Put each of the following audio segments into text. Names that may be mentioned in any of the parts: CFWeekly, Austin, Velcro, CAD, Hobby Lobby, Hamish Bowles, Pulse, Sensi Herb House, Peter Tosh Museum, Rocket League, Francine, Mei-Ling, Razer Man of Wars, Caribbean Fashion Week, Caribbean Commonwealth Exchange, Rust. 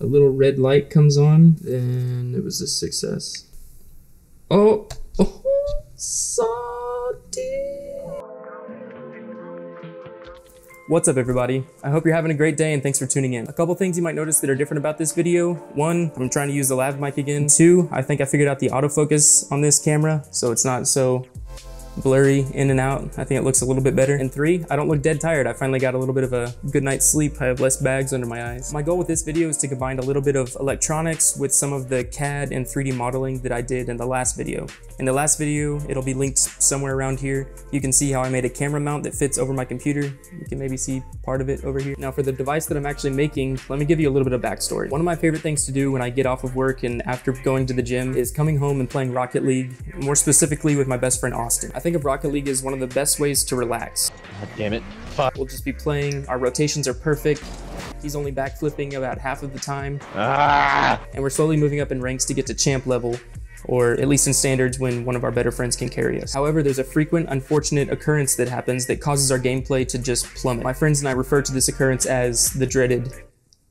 a little red light comes on, and it was a success. Oh, oh, salty. What's up, everybody? I hope you're having a great day and thanks for tuning in. A couple things you might notice that are different about this video. One, I'm trying to use the lav mic again. Two, I think I figured out the autofocus on this camera, so it's not so blurry in and out. I think it looks a little bit better. And three, I don't look dead tired. I finally got a little bit of a good night's sleep. I have less bags under my eyes. My goal with this video is to combine a little bit of electronics with some of the CAD and 3D modeling that I did in the last video. In the last video, it'll be linked somewhere around here. You can see how I made a camera mount that fits over my computer. You can maybe see part of it over here. Now for the device that I'm actually making, let me give you a little bit of backstory. One of my favorite things to do when I get off of work and after going to the gym is coming home and playing Rocket League, more specifically with my best friend, Austin. I think of Rocket League as one of the best ways to relax. God damn it. Fuck. We'll just be playing. Our rotations are perfect. He's only backflipping about half of the time. Ah! And we're slowly moving up in ranks to get to champ level, or at least in standards when one of our better friends can carry us. However, there's a frequent unfortunate occurrence that happens that causes our gameplay to just plummet. My friends and I refer to this occurrence as the dreaded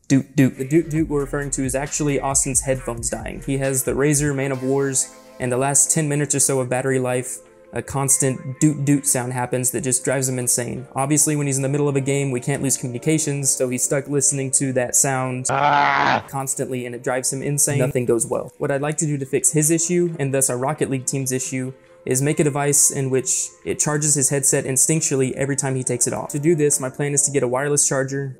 doot doot. The doot doot we're referring to is actually Austin's headphones dying. He has the Razer Man of Wars, and the last 10 minutes or so of battery life, a constant doot doot sound happens that just drives him insane. Obviously, when he's in the middle of a game, we can't lose communications, so he's stuck listening to that sound constantly, and it drives him insane. Nothing goes well. What I'd like to do to fix his issue, and thus our Rocket League team's issue, is make a device in which it charges his headset instinctually every time he takes it off. To do this, my plan is to get a wireless charger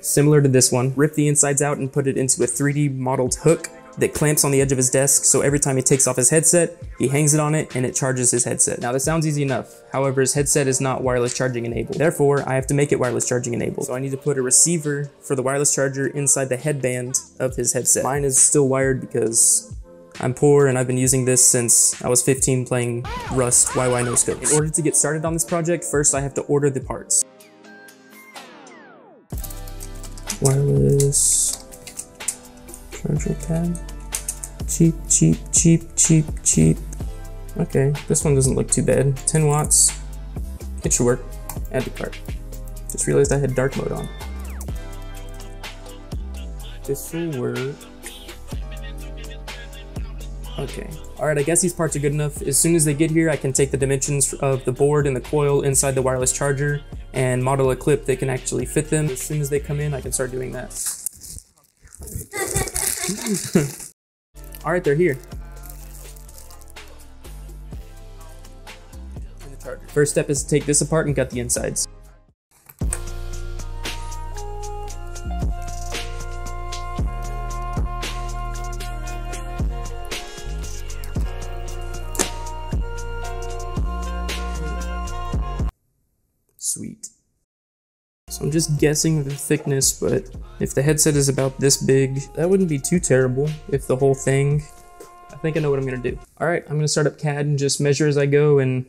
similar to this one, rip the insides out and put it into a 3D modeled hook that clamps on the edge of his desk, so every time he takes off his headset, he hangs it on it and it charges his headset. Now, that sounds easy enough. However, his headset is not wireless charging enabled. Therefore, I have to make it wireless charging enabled. So I need to put a receiver for the wireless charger inside the headband of his headset. Mine is still wired because I'm poor and I've been using this since I was 15 playing Rust YY No Scope. In order to get started on this project, first I have to order the parts. Wireless charger pad. Cheap, cheap, cheap, cheap, cheap. Okay, this one doesn't look too bad. 10 watts. It should work. Add to cart. Just realized I had dark mode on. This will work. Okay. Alright, I guess these parts are good enough. As soon as they get here, I can take the dimensions of the board and the coil inside the wireless charger and model a clip that can actually fit them. As soon as they come in, I can start doing that. All right, they're here. First step is to take this apart and gut the insides. Sweet. So I'm just guessing the thickness, but if the headset is about this big, that wouldn't be too terrible if the whole thing... I think I know what I'm gonna do. All right, I'm gonna start up CAD and just measure as I go, and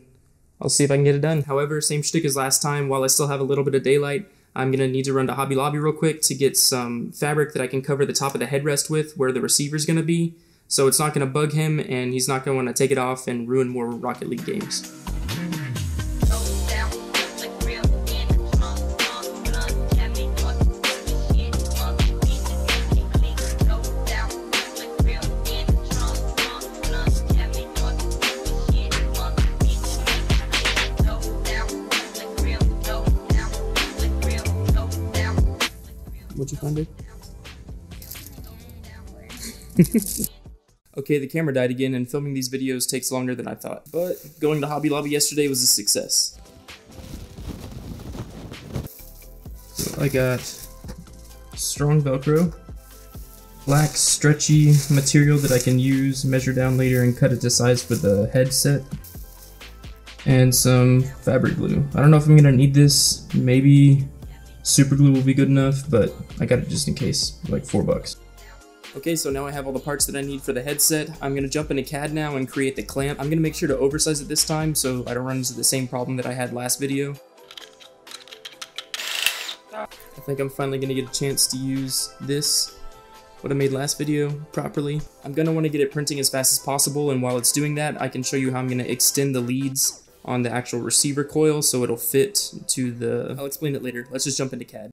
I'll see if I can get it done. However, same shtick as last time, while I still have a little bit of daylight, I'm gonna need to run to Hobby Lobby real quick to get some fabric that I can cover the top of the headrest with where the receiver's gonna be, so it's not gonna bug him and he's not gonna wanna take it off and ruin more Rocket League games. What'd you find it? Okay, the camera died again, and filming these videos takes longer than I thought. But going to Hobby Lobby yesterday was a success. So I got strong Velcro, black stretchy material that I can use, measure down later, and cut it to size for the headset, and some fabric glue. I don't know if I'm gonna need this. Maybe super glue will be good enough, but I got it just in case, like $4. Okay, so now I have all the parts that I need for the headset. I'm gonna jump into CAD now and create the clamp. I'm gonna make sure to oversize it this time so I don't run into the same problem that I had last video. I think I'm finally gonna get a chance to use this, what I made last video, properly. I'm gonna wanna get it printing as fast as possible, and while it's doing that, I can show you how I'm gonna extend the leads on the actual receiver coil so it'll fit to the... I'll explain it later. Let's just jump into CAD.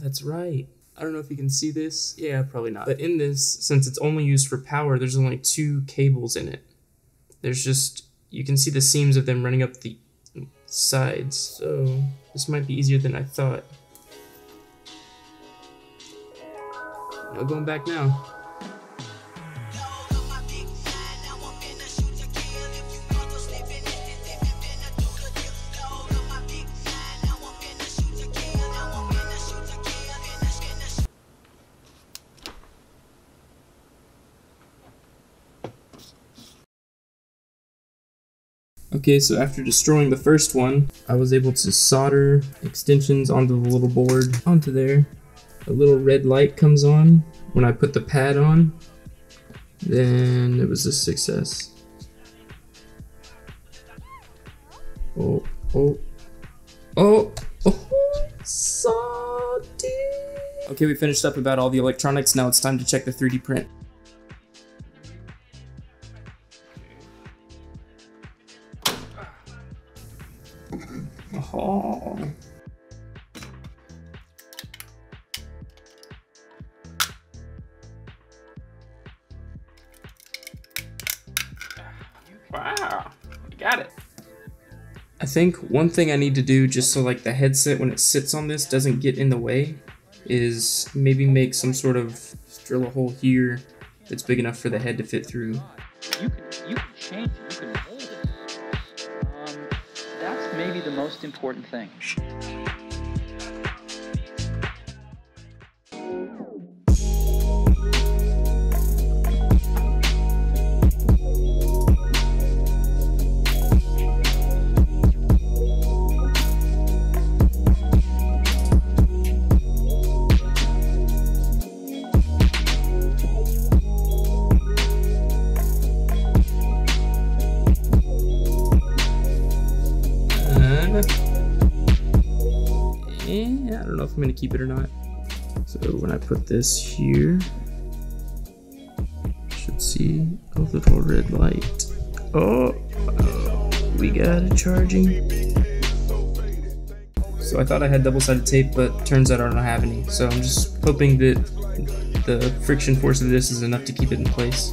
that's right. I don't know if you can see this. Yeah, probably not. But in this, since it's only used for power, there's only two cables in it. There's just, you can see the seams of them running up the sides. So this might be easier than I thought. No going back now. Okay, so after destroying the first one, I was able to solder extensions onto the little board, onto there. A little red light comes on when I put the pad on, then it was a success. Oh, oh, oh, oh, salty. Okay, we finished up about all the electronics, now it's time to check the 3D print. Oh. Wow, we got it. I think one thing I need to do just so like the headset when it sits on this doesn't get in the way is maybe make some sort of, drill a hole here that's big enough for the head to fit through. You can change it, you can mold it. That's maybe the most important thing. I don't know if I'm gonna keep it or not. So when I put this here, you should see a little red light. Oh, we got it charging. So I thought I had double-sided tape, but turns out I don't have any. So I'm just hoping that the friction force of this is enough to keep it in place.